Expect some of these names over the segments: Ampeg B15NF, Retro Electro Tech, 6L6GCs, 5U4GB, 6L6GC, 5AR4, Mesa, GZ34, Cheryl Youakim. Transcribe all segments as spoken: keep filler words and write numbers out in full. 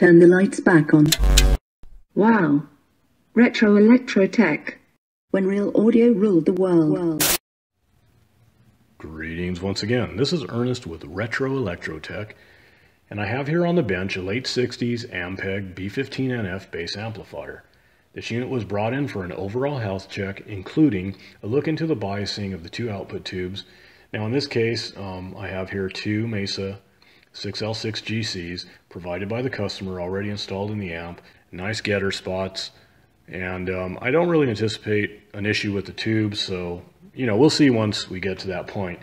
Turn the lights back on. Wow. Retro Electro Tech. When real audio ruled the world. Greetings once again. This is Ernest with Retro Electro Tech, and I have here on the bench a late sixties Ampeg B fifteen N F bass amplifier. This unit was brought in for an overall health check, including a look into the biasing of the two output tubes. Now in this case, um, I have here two Mesa six L six G Cs provided by the customer, already installed in the amp. Nice getter spots, and um, I don't really anticipate an issue with the tubes, so you know, we'll see once we get to that point.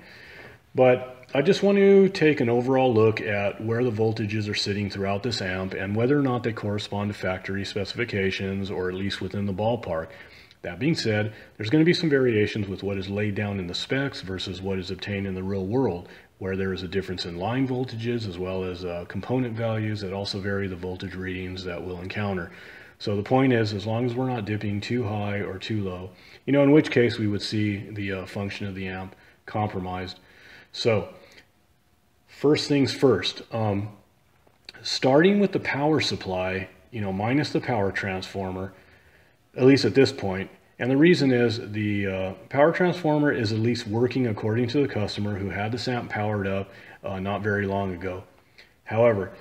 But I just want to take an overall look at where the voltages are sitting throughout this amp and whether or not they correspond to factory specifications, or at least within the ballpark. That being said, there's going to be some variations with what is laid down in the specs versus what is obtained in the real world, where there is a difference in line voltages as well as uh, component values that also vary the voltage readings that we'll encounter. So the point is, as long as we're not dipping too high or too low, you know, in which case we would see the uh, function of the amp compromised. So first things first, um, starting with the power supply, you know, minus the power transformer, at least at this point. And the reason is the uh, power transformer is at least working according to the customer, who had this amp powered up uh, not very long ago. However,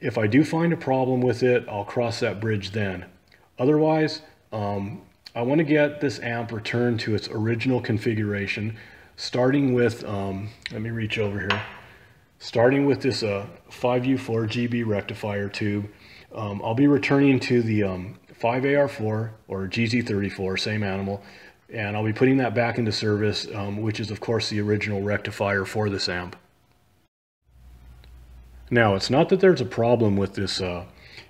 if I do find a problem with it, I'll cross that bridge then. Otherwise, um, I want to get this amp returned to its original configuration, starting with, um, let me reach over here, starting with this uh, five U four G B rectifier tube. Um, I'll be returning to the um, five A R four or G Z thirty-four, same animal, and I'll be putting that back into service, um, which is of course the original rectifier for this amp. Now, it's not that there's a problem with this, uh,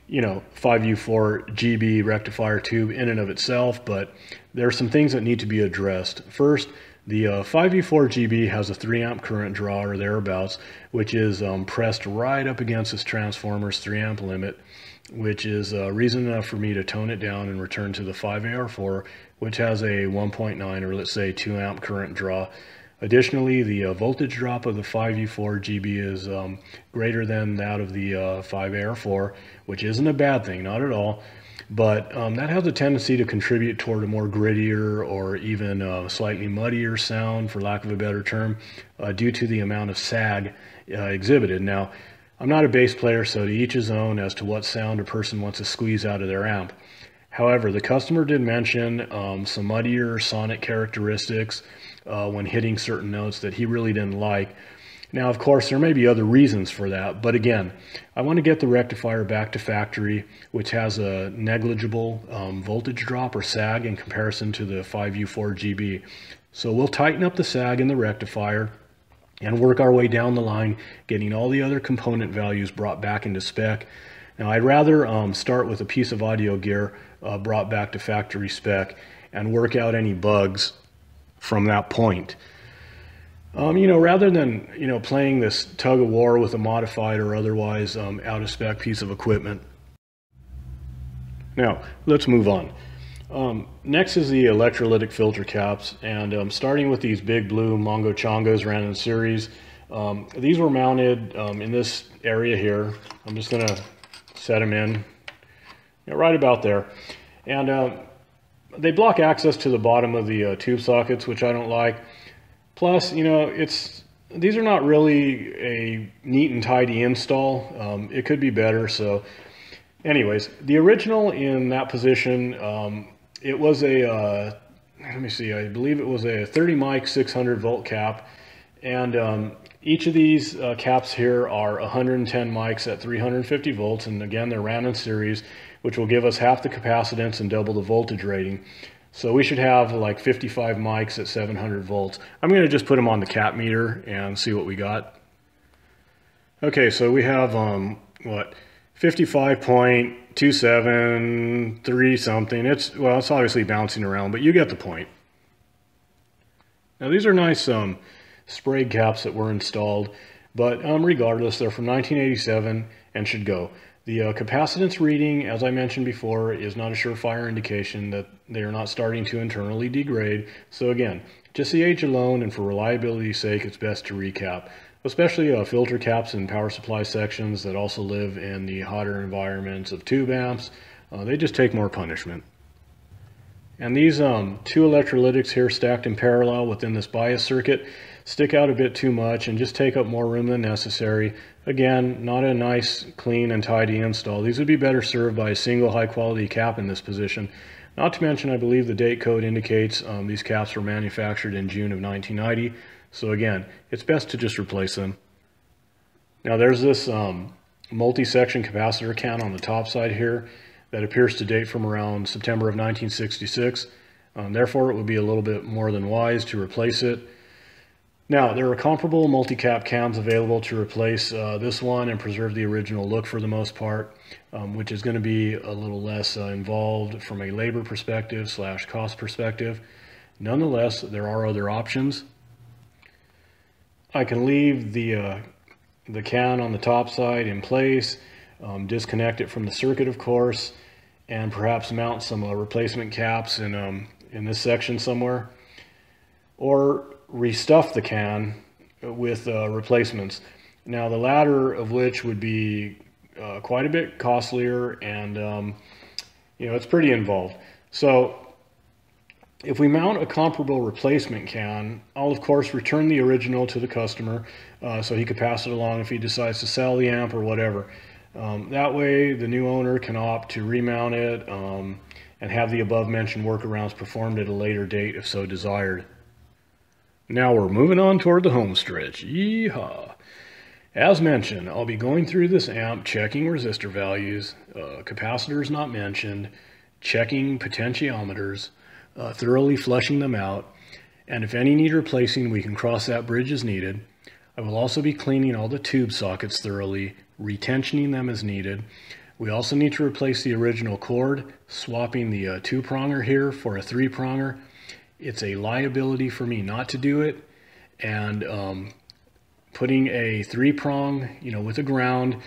you know, five U four G B rectifier tube in and of itself, but there are some things that need to be addressed. First, the uh, five U four G B has a three amp current draw or thereabouts, which is um, pressed right up against this transformer's three amp limit, which is uh, reason enough for me to tone it down and return to the five A R four, which has a one point nine or let's say two amp current draw. Additionally, the uh, voltage drop of the five U four G B is um, greater than that of the uh, five A R four, which isn't a bad thing, not at all, but um, that has a tendency to contribute toward a more grittier or even uh, slightly muddier sound, for lack of a better term, uh, due to the amount of sag uh, exhibited. Now, I'm not a bass player, so to each his own as to what sound a person wants to squeeze out of their amp. However, the customer did mention um, some muddier sonic characteristics Uh, when hitting certain notes that he really didn't like. Now, of course, there may be other reasons for that, but again, I want to get the rectifier back to factory, which has a negligible um, voltage drop or sag in comparison to the five U four G B. So we'll tighten up the sag in the rectifier and work our way down the line, getting all the other component values brought back into spec. Now, I'd rather um, start with a piece of audio gear uh, brought back to factory spec and work out any bugs from that point. Um, you know, rather than, you know, playing this tug of war with a modified or otherwise um, out of spec piece of equipment. Now, let's move on. Um, next is the electrolytic filter caps, and um, starting with these big blue Mongo Chongos ran in series. Um, these were mounted um, in this area here. I'm just gonna set them in, you know, right about there. And um, they block access to the bottom of the uh, tube sockets, which I don't like. Plus, you know, it's these are not really a neat and tidy install. Um, it could be better. So anyways, the original in that position, um, it was a, uh, let me see, I believe it was a thirty mic six hundred volt cap. And um, each of these uh, caps here are one hundred ten mics at three hundred fifty volts. And again, they're ran in series, which will give us half the capacitance and double the voltage rating. So we should have like fifty-five mics at seven hundred volts. I'm gonna just put them on the cap meter and see what we got. Okay, so we have, um, what, fifty-five point two seven three something. It's, well, it's obviously bouncing around, but you get the point. Now these are nice um, spray caps that were installed, but um, regardless, they're from nineteen eighty-seven and should go. The uh, capacitance reading, as I mentioned before, is not a surefire indication that they are not starting to internally degrade. So again, just the age alone and for reliability's sake, it's best to recap. especially uh, filter caps and power supply sections that also live in the hotter environments of tube amps. Uh, they just take more punishment. And these um, two electrolytics here stacked in parallel within this bias circuit stick out a bit too much and just take up more room than necessary. Again, not a nice, clean, and tidy install. These would be better served by a single high-quality cap in this position. Not to mention, I believe the date code indicates um, these caps were manufactured in June of nineteen ninety. So again, it's best to just replace them. Now there's this um, multi-section capacitor count on the top side here that appears to date from around September of nineteen sixty-six. Um, therefore, it would be a little bit more than wise to replace it. Now, there are comparable multi-cap cams available to replace uh, this one and preserve the original look for the most part, um, which is going to be a little less uh, involved from a labor perspective slash cost perspective. Nonetheless, there are other options. I can leave the, uh, the can on the top side in place, um, disconnect it from the circuit, of course, and perhaps mount some uh, replacement caps in, um, in this section somewhere. Or restuff the can with uh, replacements. Now the latter of which would be uh, quite a bit costlier and um, you know, it's pretty involved. So if we mount a comparable replacement can, I'll of course return the original to the customer uh, so he could pass it along if he decides to sell the amp or whatever. Um, that way the new owner can opt to remount it um, and have the above mentioned workarounds performed at a later date if so desired. Now we're moving on toward the home stretch. Yeehaw! As mentioned, I'll be going through this amp, checking resistor values, uh, capacitors not mentioned, checking potentiometers, uh, thoroughly flushing them out, and if any need replacing, we can cross that bridge as needed. I will also be cleaning all the tube sockets thoroughly, retensioning them as needed. We also need to replace the original cord, swapping the uh, two-pronger here for a three-pronger. It's a liability for me not to do it, and um, putting a three-prong, you know, with a ground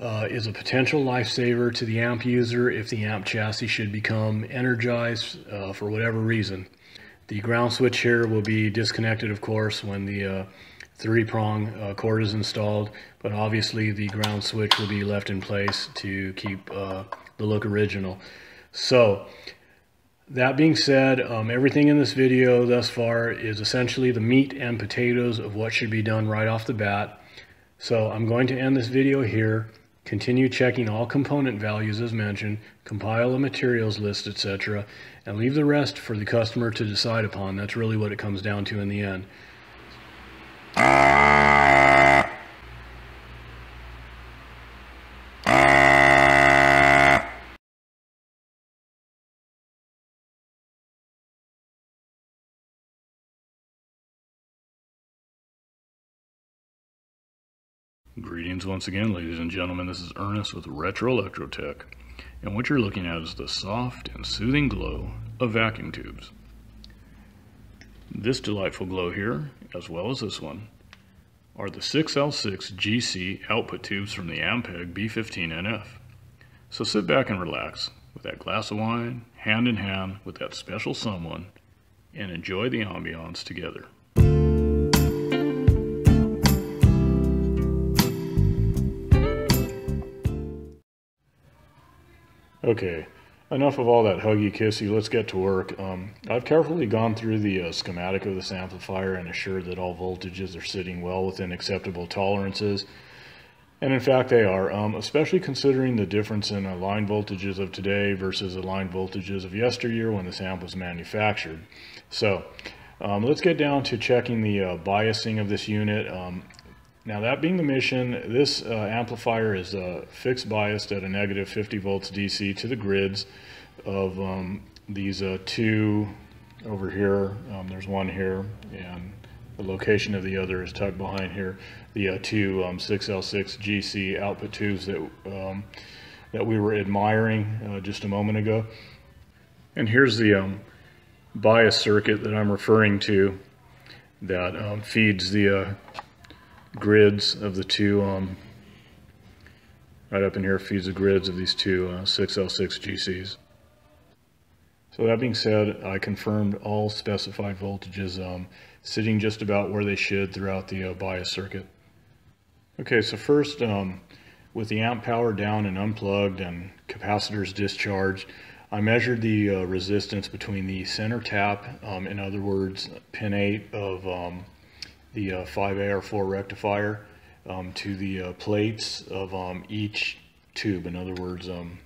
uh, is a potential lifesaver to the amp user if the amp chassis should become energized uh, for whatever reason. The ground switch here will be disconnected, of course, when the uh, three-prong uh, cord is installed, but obviously the ground switch will be left in place to keep uh, the look original. So, that being said, um, everything in this video thus far is essentially the meat and potatoes of what should be done right off the bat. So I'm going to end this video here, continue checking all component values as mentioned, compile a materials list, et cetera, and leave the rest for the customer to decide upon. That's really what it comes down to in the end. Greetings once again, ladies and gentlemen. This is Ernest with Retro Electro Tech, and what you're looking at is the soft and soothing glow of vacuum tubes. This delightful glow here, as well as this one, are the six L six G C output tubes from the Ampeg B fifteen N F. So sit back and relax with that glass of wine, hand in hand with that special someone, and enjoy the ambiance together. Okay, enough of all that huggy-kissy, let's get to work. Um, I've carefully gone through the uh, schematic of this amplifier and assured that all voltages are sitting well within acceptable tolerances. And in fact they are, um, especially considering the difference in uh, line voltages of today versus the line voltages of yesteryear when this amp was manufactured. So, um, let's get down to checking the uh, biasing of this unit. Um, Now that being the mission, this uh, amplifier is uh, fixed biased at a negative fifty volts D C to the grids of um, these uh, two over here. Um, there's one here, and the location of the other is tucked behind here. The uh, two um, six L six G C output tubes that, um, that we were admiring uh, just a moment ago. And here's the um, bias circuit that I'm referring to that um, feeds the uh, grids of the two, um, right up in here feeds the grids of these two uh, six L six G Cs. So that being said, I confirmed all specified voltages um, sitting just about where they should throughout the uh, bias circuit. Okay, so first um, with the amp power down and unplugged and capacitors discharged, I measured the uh, resistance between the center tap, um, in other words pin eight of um, the uh, five A R four rectifier, um, to the uh, plates of um, each tube. In other words, um,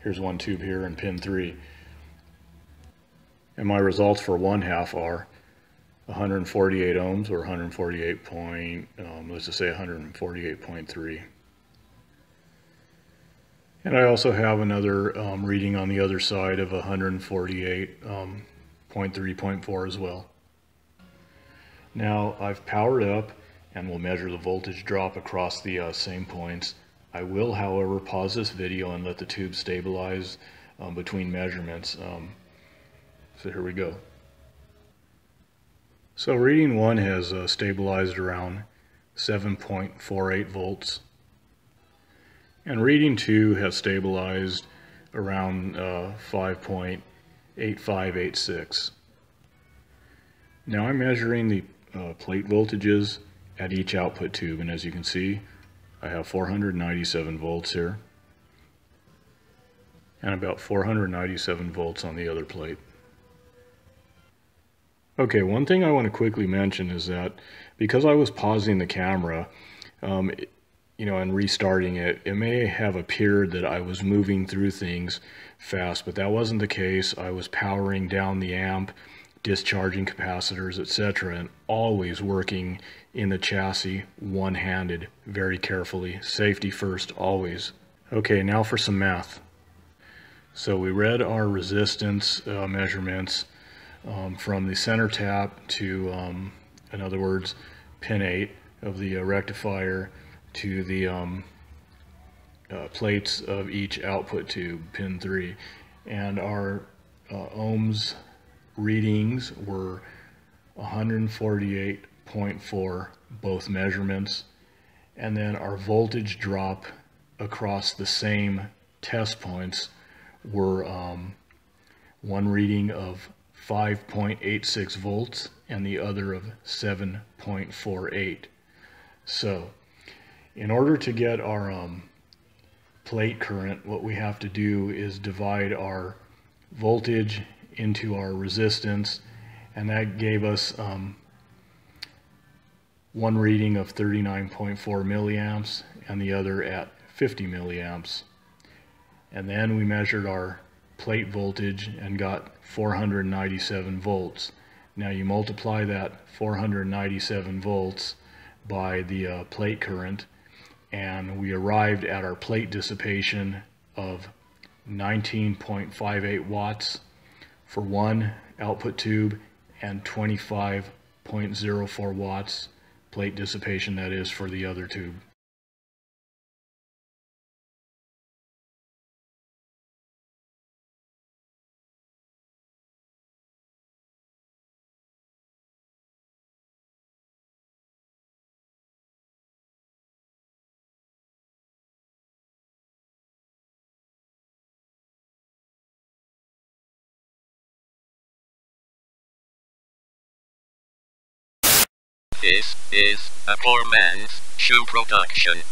here's one tube here and pin three. And my results for one half are one hundred forty-eight ohms, or one hundred forty-eight point, um, let's just say one hundred forty-eight point three. And I also have another um, reading on the other side of one hundred forty-eight point three point four as well. Now I've powered up and will measure the voltage drop across the uh, same points. I will, however, pause this video and let the tube stabilize um, between measurements. Um, so here we go. So reading one has uh, stabilized around seven point four eight volts. And reading two has stabilized around uh, five point eight five eight six. Now I'm measuring the uh, plate voltages at each output tube, and as you can see, I have four hundred ninety-seven volts here and about four hundred ninety-seven volts on the other plate. Okay, one thing I want to quickly mention is that because I was pausing the camera, um, it, you know, and restarting it, it may have appeared that I was moving through things fast, but that wasn't the case. I was powering down the amp, discharging capacitors, et cetera, and always working in the chassis one-handed, very carefully. Safety first, always. Okay, now for some math. So we read our resistance uh, measurements um, from the center tap to, um, in other words, pin eight of the uh, rectifier to the um, uh, plates of each output tube, pin three. And our uh, ohms readings were one hundred forty-eight point four, both measurements. And then our voltage drop across the same test points were um, one reading of five point eight six volts and the other of seven point four eight. So in order to get our um, plate current, what we have to do is divide our voltage into our resistance, and that gave us um, one reading of thirty-nine point four milliamps and the other at fifty milliamps. And then we measured our plate voltage and got four hundred ninety-seven volts. Now you multiply that four hundred ninety-seven volts by the uh, plate current, and we arrived at our plate dissipation of nineteen point five eight watts for one output tube and twenty-five point zero four watts plate dissipation, that is, for the other tube. This is a Poor Man's Shoe Production.